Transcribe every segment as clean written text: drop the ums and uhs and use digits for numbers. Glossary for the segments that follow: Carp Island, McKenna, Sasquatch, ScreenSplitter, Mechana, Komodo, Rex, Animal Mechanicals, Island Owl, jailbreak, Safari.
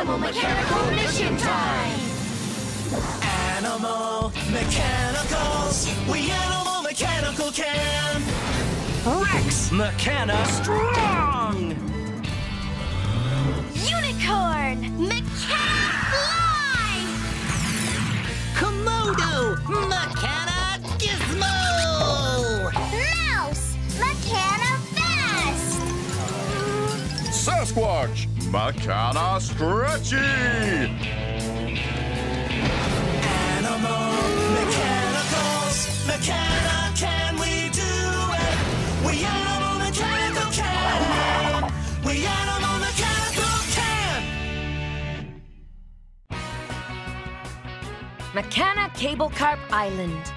Animal Mechanical Mission Time! Animal Mechanicals! We Animal Mechanical can! Rex! McKenna strong! Unicorn! McKenna fly! Komodo! McKenna gizmo! Mouse! McKenna fast! Sasquatch! McKenna stretchy! Animal Mechanicals! McKenna, can we do it? We Animal Mechanical can! We Animal Mechanical can! McKenna, Cable Carp Island.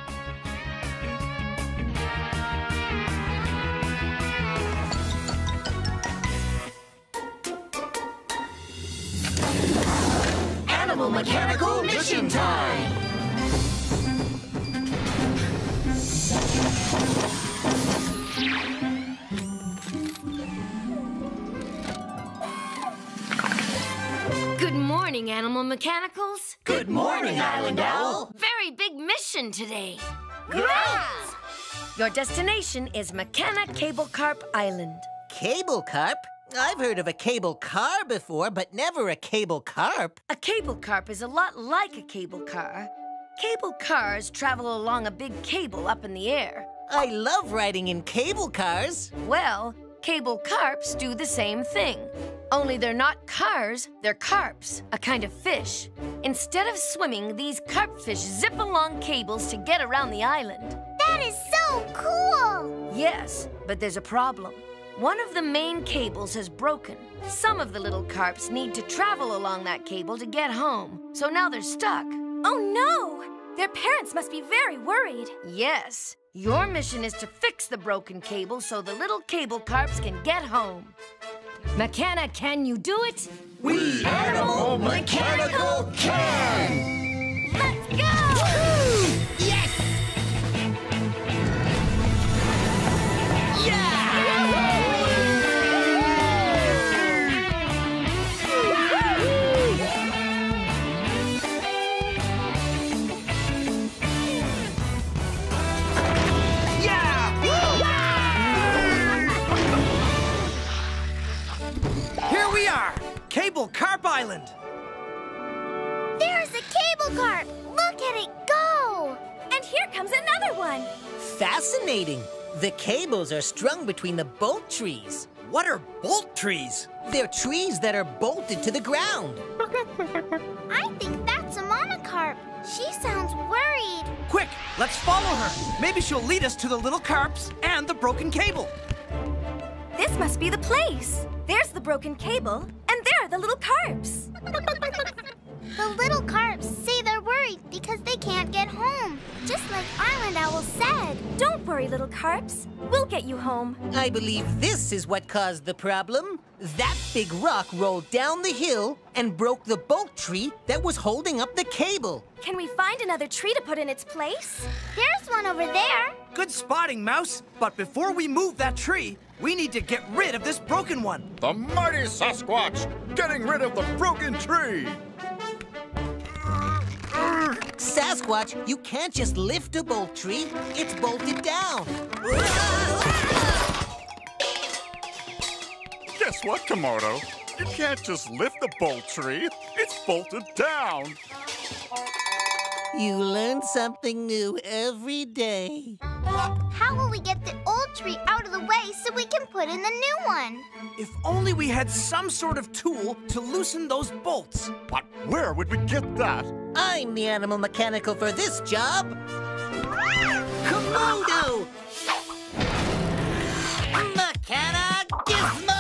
Animal Mechanical Mission Time! Good morning, Animal Mechanicals. Good morning, Island Owl. Very big mission today. Great! Your destination is McKenna Cable Carp Island. Cable carp? I've heard of a cable car before, but never a cable carp. A cable carp is a lot like a cable car. Cable cars travel along a big cable up in the air. I love riding in cable cars. Well, cable carps do the same thing. Only they're not cars, they're carps, a kind of fish. Instead of swimming, these carpfish zip along cables to get around the island. That is so cool! Yes, but there's a problem. One of the main cables has broken. Some of the little carps need to travel along that cable to get home, so now they're stuck. Oh no! Their parents must be very worried. Yes. Your mission is to fix the broken cable so the little cable carps can get home. McKenna, can you do it? We Animal Mechanical can! Let's go! Woo-hoo! Yes! Yeah! Cable Carp Island! There's a cable carp! Look at it go! And here comes another one! Fascinating! The cables are strung between the bolt trees. What are bolt trees? They're trees that are bolted to the ground. I think that's a mama carp. She sounds worried. Quick, let's follow her. Maybe she'll lead us to the little carps and the broken cable. This must be the place. There's the broken cable. There are the little carps. The little carps say they're worried because they can't get home, just like Island Owl said. Don't worry, little carps. We'll get you home. I believe this is what caused the problem. That big rock rolled down the hill and broke the bolt tree that was holding up the cable. Can we find another tree to put in its place? There's one over there. Good spotting, Mouse. But before we move that tree, we need to get rid of this broken one. The mighty Sasquatch getting rid of the broken tree. Sasquatch, you can't just lift a bolt tree. It's bolted down. Guess what, Komodo? You can't just lift the bolt tree. It's bolted down. You learn something new every day. How will we get the old tree out of the way so we can put in the new one? If only we had some sort of tool to loosen those bolts. But where would we get that? I'm the animal mechanical for this job. Komodo! McKenna Gizmo!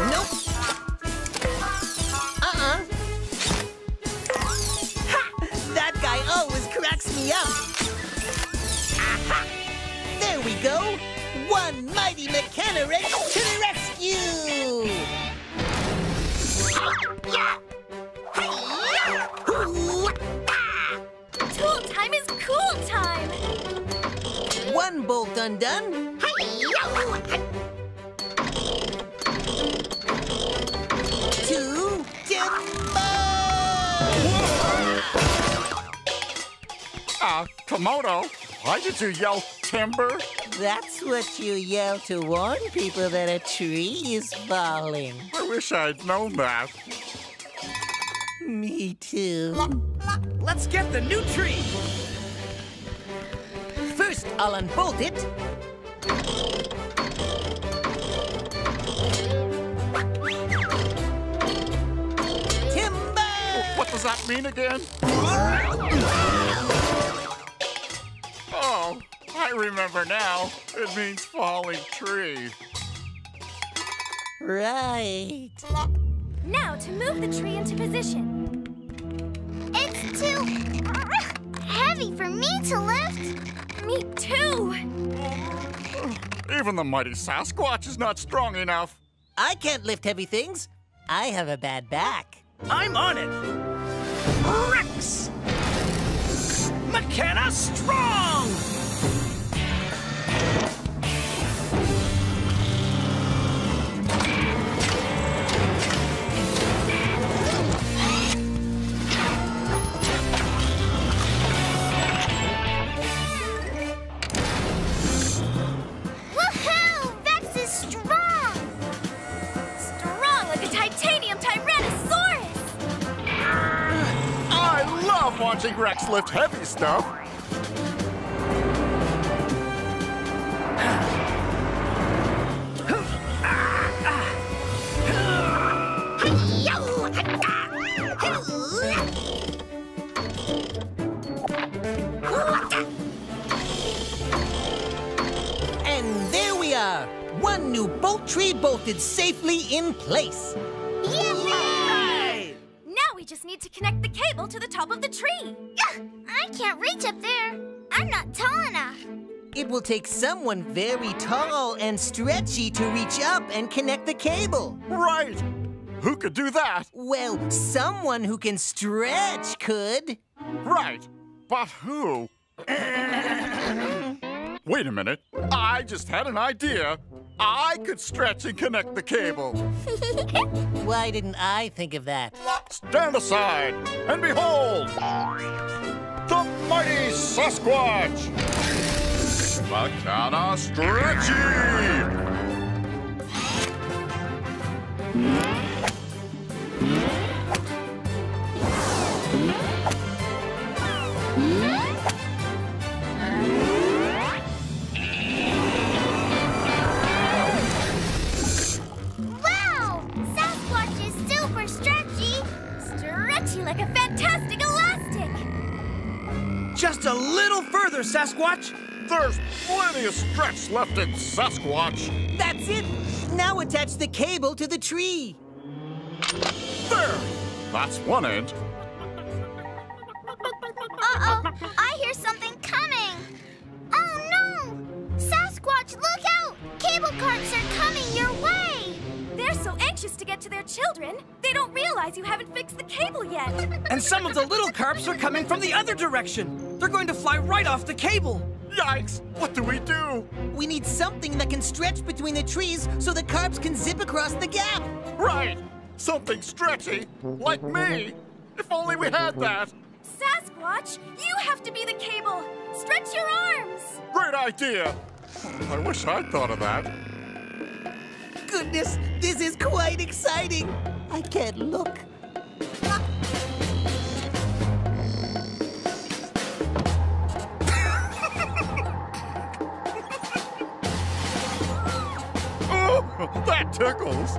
Nope. Ha! That guy always cracks me up. Aha! There we go. One mighty Mechana Rex to the rescue. Tool time is cool time. One bolt undone, To Timber! Komodo, why did you yell timber? That's what you yell to warn people that a tree is falling. I wish I'd known that. Me too. Let's get the new tree. First, I'll unbolt it. Timber! What does that mean again? Oh, I remember now. It means falling tree. Right. Now to move the tree into position. It's too heavy for me to lift. Me too. Even the mighty Sasquatch is not strong enough. I can't lift heavy things. I have a bad back. I'm on it. Rex! McKenna strong! Watching Rex lift heavy stuff. And there we are. One new bolt tree bolted safely in place. Just need to connect the cable to the top of the tree. Ugh, I can't reach up there. I'm not tall enough. It will take someone very tall and stretchy to reach up and connect the cable. Right. Who could do that? Well, someone who can stretch could. Right. But who? Wait a minute. I just had an idea. I could stretch and connect the cable. Why didn't I think of that? Stand aside and behold, the mighty Sasquatch, Mechana Stretchy. Like a fantastic elastic! Just a little further, Sasquatch! There's plenty of stretch left in Sasquatch! That's it! Now attach the cable to the tree! There! That's one end. Uh-oh! I hear something coming! Oh no! Sasquatch, look out! Cable carps are coming your way! They're so anxious to get to their children, they don't realize you haven't fixed the cable yet. And some of the little carps are coming from the other direction. They're going to fly right off the cable. Yikes! What do? We need something that can stretch between the trees so the carps can zip across the gap. Right! Something stretchy, like me. If only we had that. Sasquatch, you have to be the cable. Stretch your arms. Great idea. I wish I'd thought of that. Goodness, this is quite exciting. I can't look. Oh, that tickles.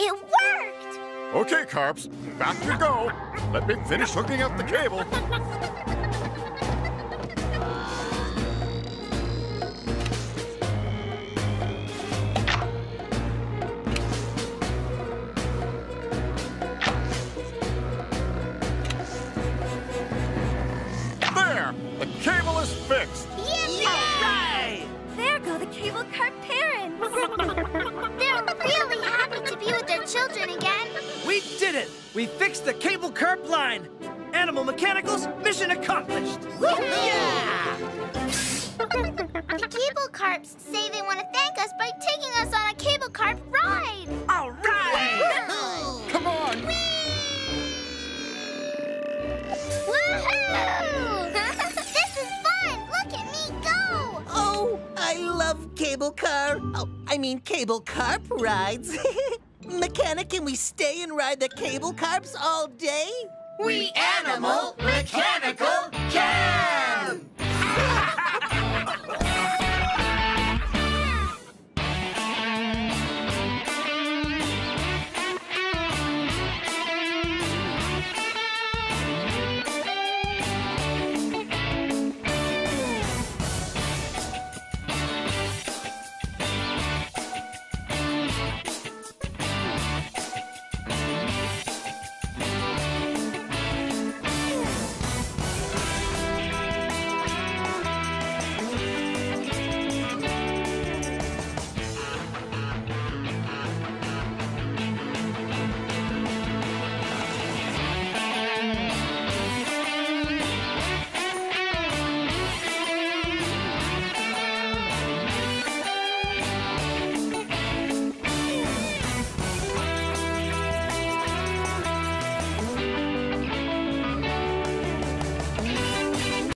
It worked. Okay, Carps, back you go. Let me finish hooking up the cable. Fixed. Yippee! All right. There go the cable carp parents. They're really happy to be with their children again. We did it! We fixed the cable carp line. Animal Mechanicals, mission accomplished. Yeah! To keep Carps say they want to thank us by taking us on a Cable Carp ride! All right! Woohoo! Come on! Whee! Woohoo! This is fun! Look at me go! Oh, I love Cable Car. Oh, I mean Cable Carp rides. McKenna, can we stay and ride the Cable Carps all day? We Animal Mechanical can!